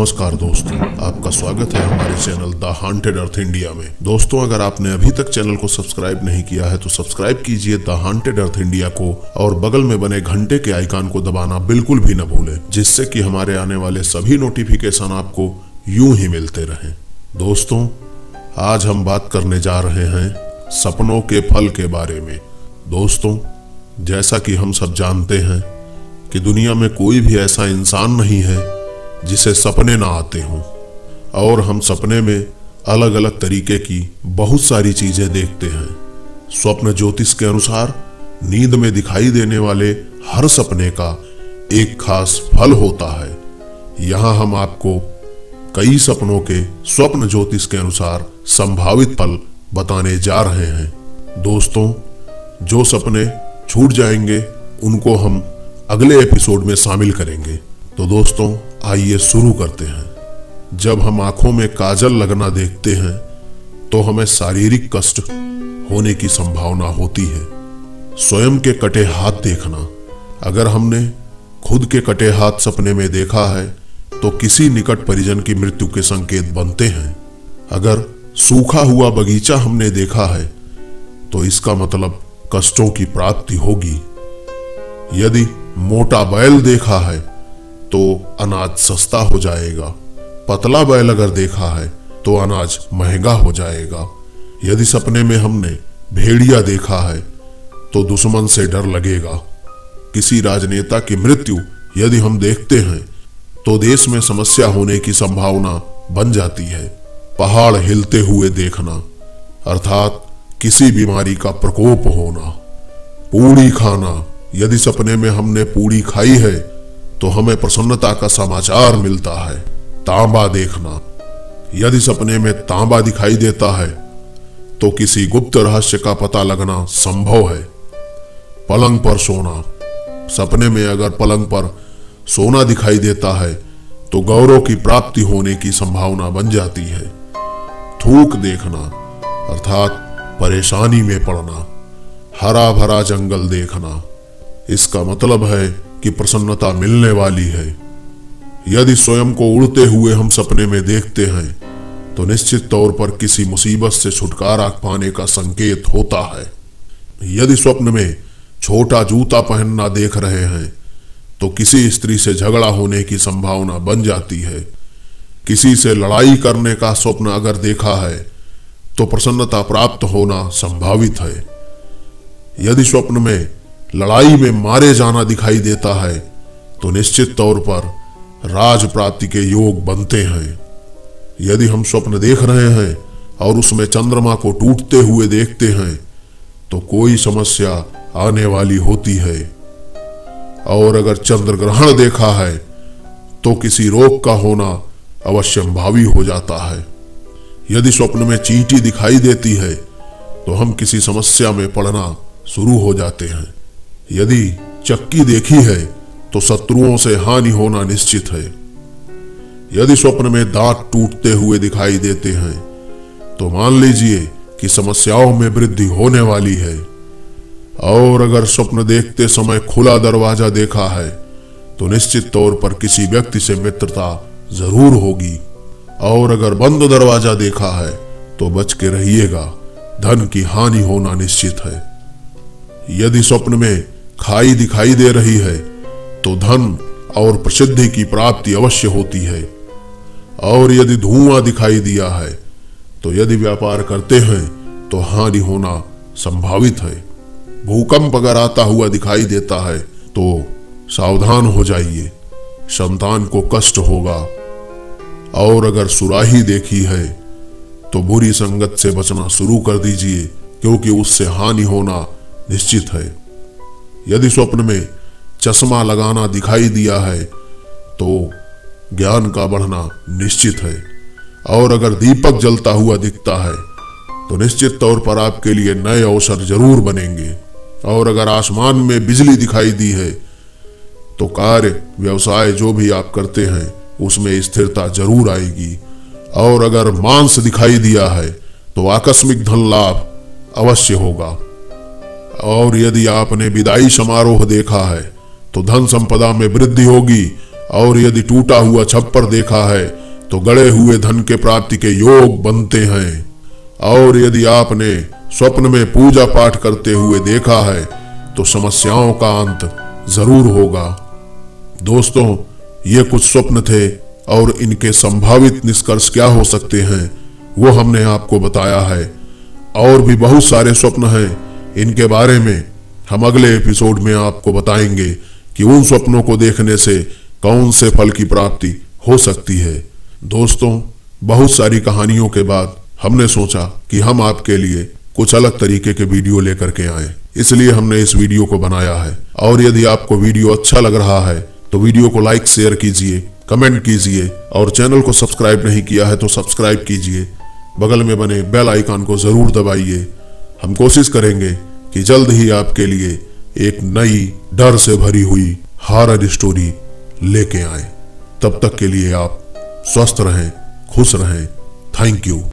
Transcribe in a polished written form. नमस्कार दोस्तों, आपका स्वागत है हमारे channel the haunted earth India में। दोस्तों, अगर आपने अभी तक चैनल को सब्सक्राइब नहीं किया है तो सब्सक्राइब कीजिए द हॉन्टेड अर्थ इंडिया को, और बगल में बने घंटे के आइकन को दबाना बिल्कुल भी न भूलें, जिससे कि हमारे आने वाले सभी नोटिफिकेशन आपको यूं ही मिलते रहें। दोस्तों, आज हम बात करने जा रहे हैं सपनों के फल के बारे में। दोस्तों, जैसा कि हम सब जानते हैं कि दुनिया में कोई भी ऐसा इंसान नहीं है जिसे सपने ना आते हों, और हम सपने में अलग अलग तरीके की बहुत सारी चीजें देखते हैं। स्वप्न ज्योतिष के अनुसार नींद में दिखाई देने वाले हर सपने का एक खास फल होता है। यहाँ हम आपको कई सपनों के स्वप्न ज्योतिष के अनुसार संभावित फल बताने जा रहे हैं। दोस्तों, जो सपने छूट जाएंगे उनको हम अगले एपिसोड में शामिल करेंगे। तो दोस्तों, आइए शुरू करते हैं। जब हम आंखों में काजल लगना देखते हैं तो हमें शारीरिक कष्ट होने की संभावना होती है। स्वयं के कटे हाथ देखना, अगर हमने खुद के कटे हाथ सपने में देखा है तो किसी निकट परिजन की मृत्यु के संकेत बनते हैं। अगर सूखा हुआ बगीचा हमने देखा है तो इसका मतलब कष्टों की प्राप्ति होगी। यदि मोटा बैल देखा है तो अनाज सस्ता हो जाएगा। पतला बैल अगर देखा है तो अनाज महंगा हो जाएगा। यदि सपने में हमने भेड़िया देखा है तो दुश्मन से डर लगेगा। किसी राजनेता की मृत्यु यदि हम देखते हैं तो देश में समस्या होने की संभावना बन जाती है। पहाड़ हिलते हुए देखना, अर्थात किसी बीमारी का प्रकोप होना। पूरी खाना, यदि सपने में हमने पूरी खाई है तो हमें प्रसन्नता का समाचार मिलता है। तांबा देखना, यदि सपने में तांबा दिखाई देता है तो किसी गुप्त रहस्य का पता लगना संभव है। पलंग पर सोना, सपने में अगर पलंग पर सोना दिखाई देता है तो गौरव की प्राप्ति होने की संभावना बन जाती है। थूक देखना, अर्थात परेशानी में पड़ना। हरा भरा जंगल देखना, इसका मतलब है कि प्रसन्नता मिलने वाली है। यदि स्वयं को उड़ते हुए हम सपने में देखते हैं तो निश्चित तौर पर किसी मुसीबत से छुटकारा पाने का संकेत होता है। यदि स्वप्न में छोटा जूता पहनना देख रहे हैं तो किसी स्त्री से झगड़ा होने की संभावना बन जाती है। किसी से लड़ाई करने का स्वप्न अगर देखा है तो प्रसन्नता प्राप्त होना संभावित है। यदि स्वप्न में लड़ाई में मारे जाना दिखाई देता है तो निश्चित तौर पर राज प्राप्ति के योग बनते हैं। यदि हम स्वप्न देख रहे हैं और उसमें चंद्रमा को टूटते हुए देखते हैं तो कोई समस्या आने वाली होती है। और अगर चंद्र ग्रहण देखा है तो किसी रोग का होना अवश्यंभावी हो जाता है। यदि स्वप्न में चींटी दिखाई देती है तो हम किसी समस्या में पड़ना शुरू हो जाते हैं। यदि चक्की देखी है तो शत्रुओं से हानि होना निश्चित है। यदि स्वप्न में दांत टूटते हुए दिखाई देते हैं तो मान लीजिए कि समस्याओं में वृद्धि होने वाली है। और अगर स्वप्न देखते समय खुला दरवाजा देखा है तो निश्चित तौर पर किसी व्यक्ति से मित्रता जरूर होगी। और अगर बंद दरवाजा देखा है तो बच के रहिएगा, धन की हानि होना निश्चित है। यदि स्वप्न में खाई दिखाई दे रही है तो धन और प्रसिद्धि की प्राप्ति अवश्य होती है। और यदि धुआं दिखाई दिया है तो यदि व्यापार करते हैं तो हानि होना संभावित है। भूकंप अगर आता हुआ दिखाई देता है तो सावधान हो जाइए, संतान को कष्ट होगा। और अगर सुराही देखी है तो बुरी संगत से बचना शुरू कर दीजिए, क्योंकि उससे हानि होना निश्चित है। यदि स्वप्न में चश्मा लगाना दिखाई दिया है तो ज्ञान का बढ़ना निश्चित है। और अगर दीपक जलता हुआ दिखता है तो निश्चित तौर पर आपके लिए नए अवसर जरूर बनेंगे। और अगर आसमान में बिजली दिखाई दी है तो कार्य व्यवसाय जो भी आप करते हैं उसमें स्थिरता जरूर आएगी। और अगर मांस दिखाई दिया है तो आकस्मिक धन लाभ अवश्य होगा। और यदि आपने विदाई समारोह देखा है तो धन संपदा में वृद्धि होगी और यदि टूटा हुआ छप्पर देखा है तो गड़े हुए धन के प्राप्ति के योग बनते हैं। और यदि आपने स्वप्न में पूजा पाठ करते हुए देखा है तो समस्याओं का अंत जरूर होगा। दोस्तों, ये कुछ स्वप्न थे और इनके संभावित निष्कर्ष क्या हो सकते हैं वो हमने आपको बताया है। और भी बहुत सारे स्वप्न हैं, इनके बारे में हम अगले एपिसोड में आपको बताएंगे कि उन स्वप्नों को देखने से कौन से फल की प्राप्ति हो सकती है। दोस्तों, बहुत सारी कहानियों के बाद हमने सोचा कि हम आपके लिए कुछ अलग तरीके के वीडियो लेकर के आए, इसलिए हमने इस वीडियो को बनाया है। और यदि आपको वीडियो अच्छा लग रहा है तो वीडियो को लाइक शेयर कीजिए, कमेंट कीजिए और चैनल को सब्सक्राइब नहीं किया है तो सब्सक्राइब कीजिए। बगल में बने बेल आइकन को जरूर दबाइए। हम कोशिश करेंगे कि जल्द ही आपके लिए एक नई डर से भरी हुई हॉरर स्टोरी लेके आए। तब तक के लिए आप स्वस्थ रहें, खुश रहें। Thank you.